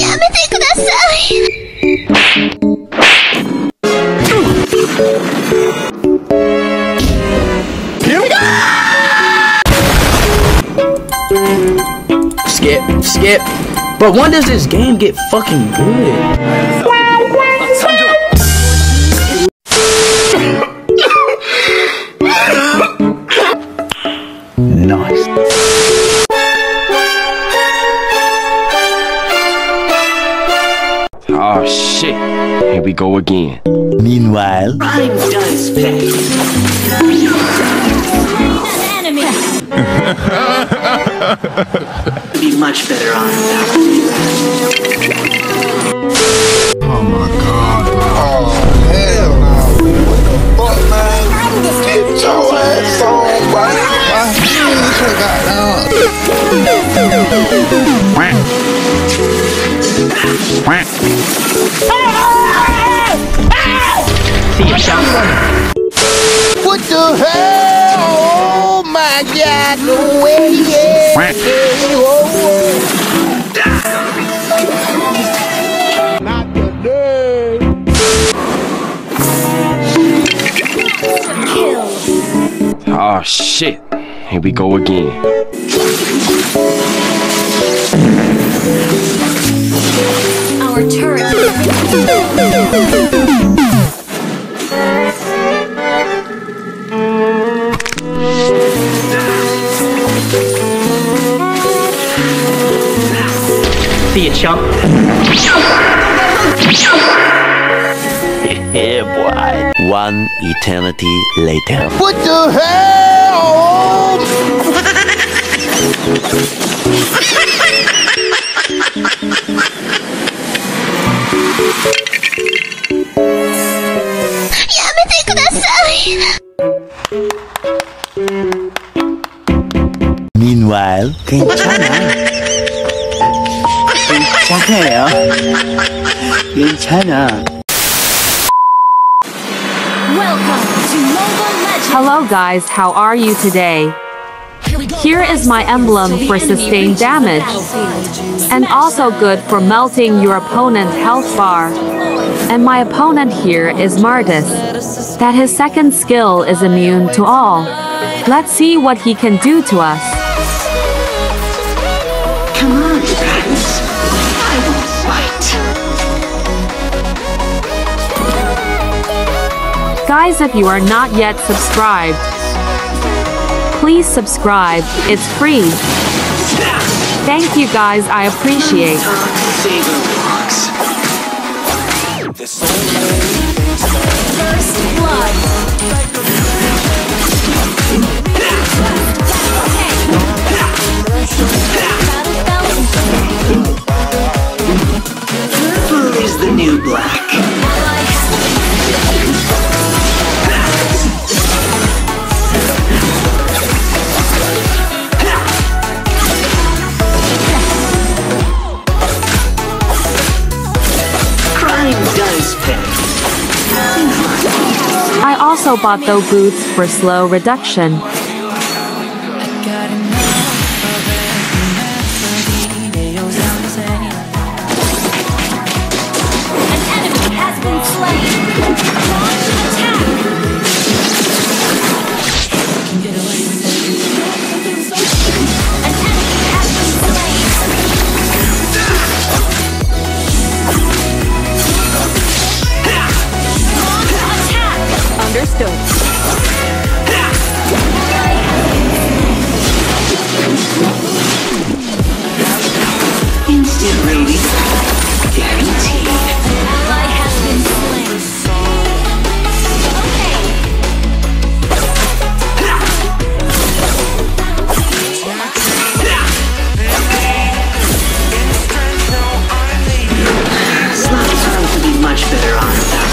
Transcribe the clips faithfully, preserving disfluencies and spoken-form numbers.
Yamete kudasai! Here we go! Skip, skip. But when does this game get fucking good? Oh shit, here we go again. Meanwhile, I'm done spitting. An enemy. Be much better on that. Oh my god. Oh hell no. What the fuck, man? Get your ass on, buddy. My shoes have got down. What the hell? Oh my god, no way, yeah. Oh. Not today. Oh shit, here we go again. Our turret. See ya, chump. Yeah, boy. One eternity later. What the hell? Yamete kudasai! Meanwhile, 괜찮아. 괜찮아요. 괜찮아. Welcome to Mobile Legends. Hello guys, how are you today? Here is my emblem for sustained damage, and also good for melting your opponent's health bar. And my opponent here is Mardis, that his second skill is immune to all. Let's see what he can do to us. Come on, friends. I will fight. Guys, if you are not yet subscribed, please subscribe, it's free. Thank you guys, I appreciate. First blood. Purple is the new black. I also bought those boots for slow reduction. An enemy has been slain. Launch attack. An enemy has been slain. Understood. Instant rating guaranteed. Ally has been slain. Slots are going to be much better on that.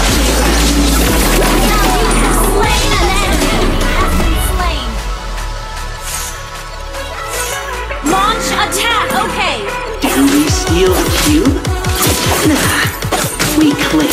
Attack, okay. Did we steal the cube? Nah, we claimed it.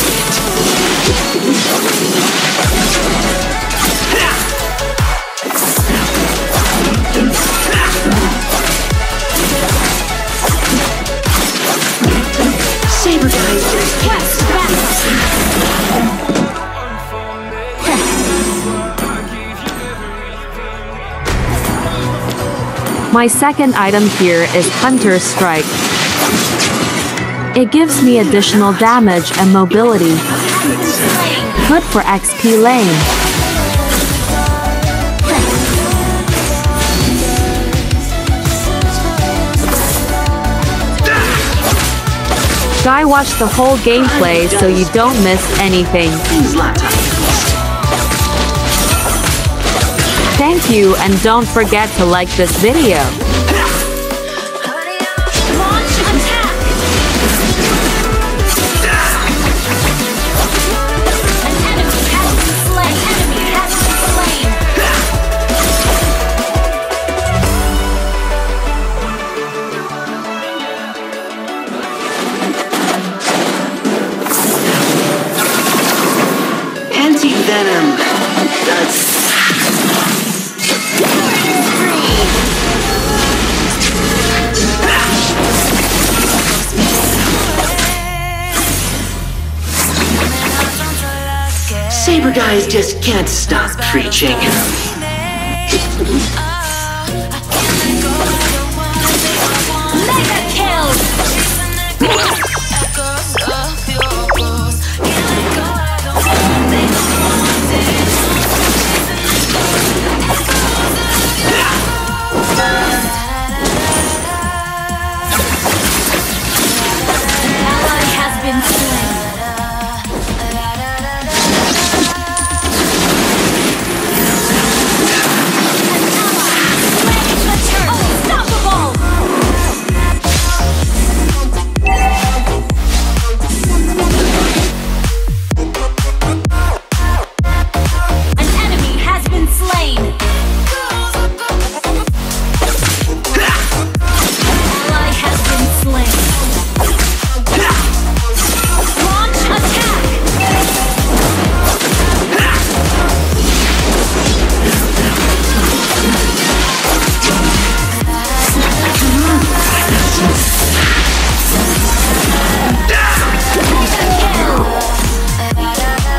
My second item here is Hunter's Strike. It gives me additional damage and mobility. Good for X P lane. Guy watch the whole gameplay so you don't miss anything. Thank you, and don't forget to like this video. Anti-Venom. That's... Saber guys just can't stop preaching.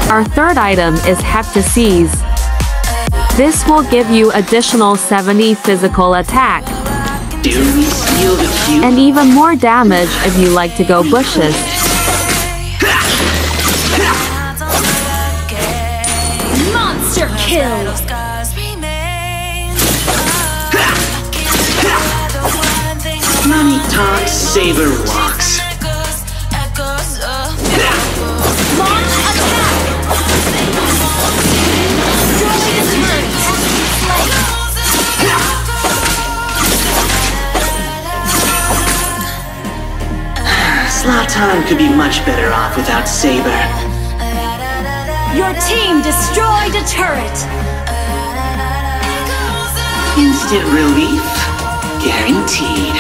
Our third item is Hep to Seize. This will give you additional seventy physical attack. And even more damage if you like to go bushes. Monster kill! Money talks, Saber walks. Slatan could be much better off without Saber. Your team destroyed a turret! Instant relief, guaranteed.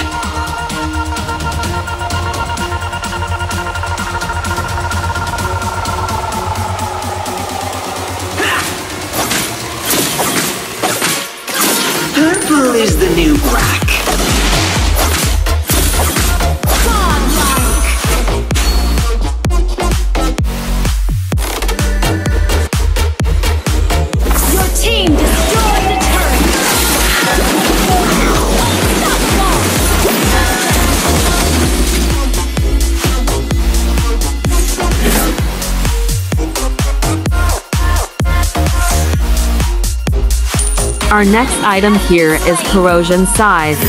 Purple is the new black. Our next item here is Corrosion Size.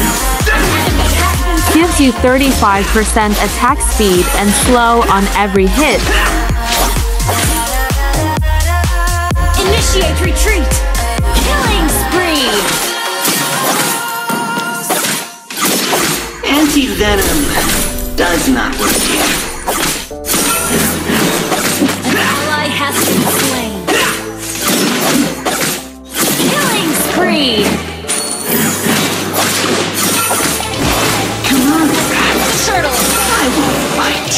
Gives you thirty-five percent attack speed and slow on every hit. Initiate retreat! Killing spree! Anti-Venom does not work here. An ally has been slain. Free. Come on, turtle! I won't fight!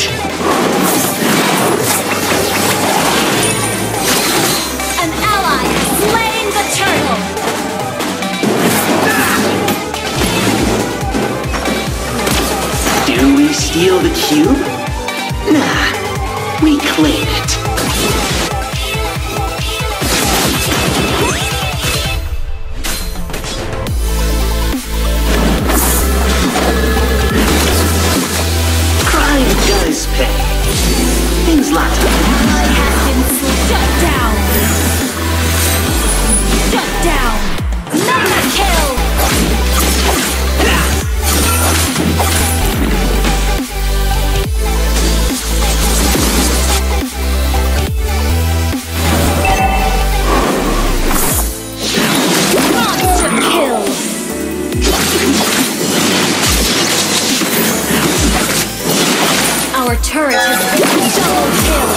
An ally has slain the turtle! Ah! Do we steal the cube? Nah, we claim it. Time does pay. Things locked up. I have been shut down. Shut down. Mega kill. Our turret has been double killed.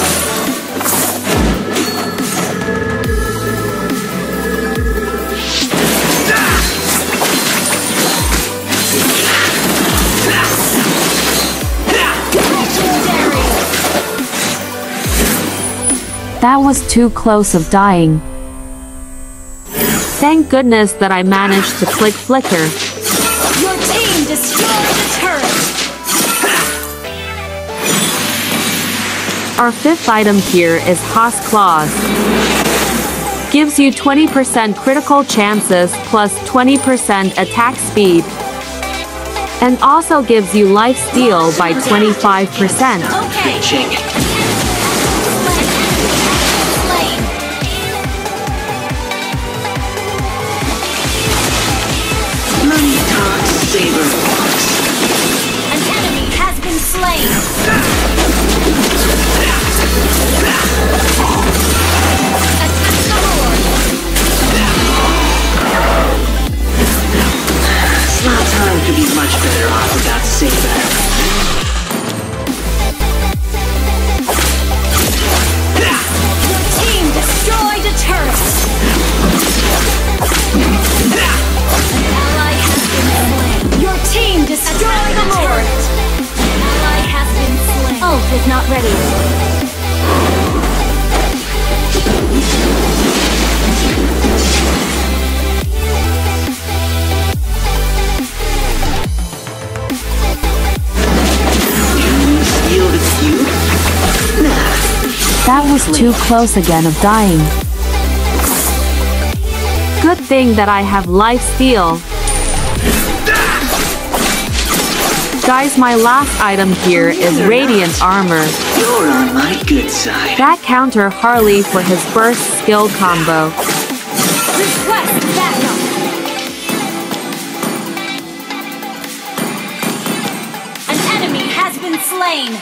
That was too close of dying. Thank goodness that I managed to click Flicker. Your team destroyed the turret! Our fifth item here is Haas Claws. Gives you twenty percent critical chances plus twenty percent attack speed. And also gives you life steal by twenty-five percent. Okay. That was too close again of dying. Good thing that I have life steal. Guys, my last item here is Radiant Armor. You're on my good side. That counter Harley for his burst skill combo. Request backup. An enemy has been slain.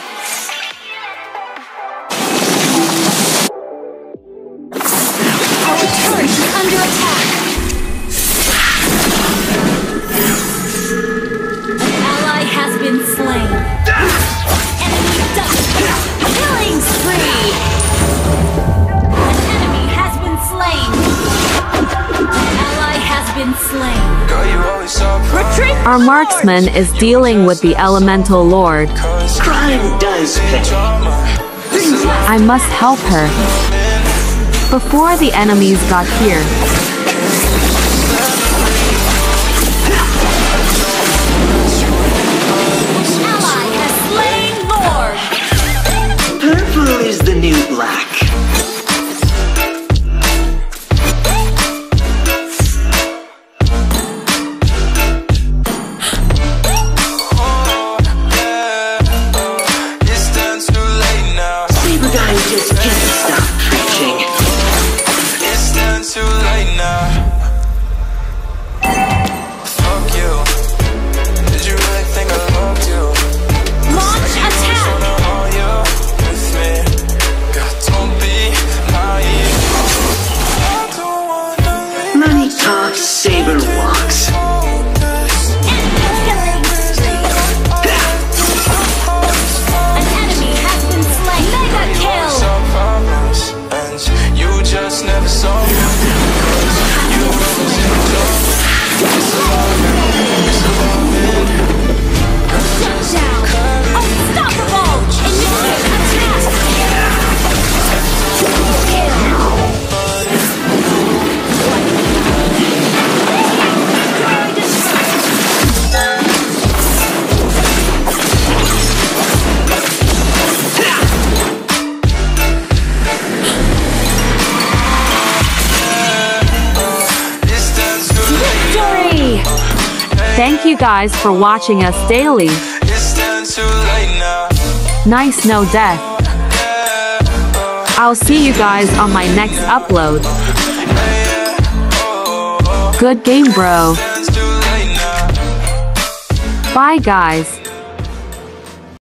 Our marksman is dealing with the Elemental Lord. Crime does pay. I must help her before the enemies got here. An ally has slain Lord. Purple is the new black. Thank you guys for watching us daily. Nice, no death. I'll see you guys on my next upload. Good game, bro. Bye, guys.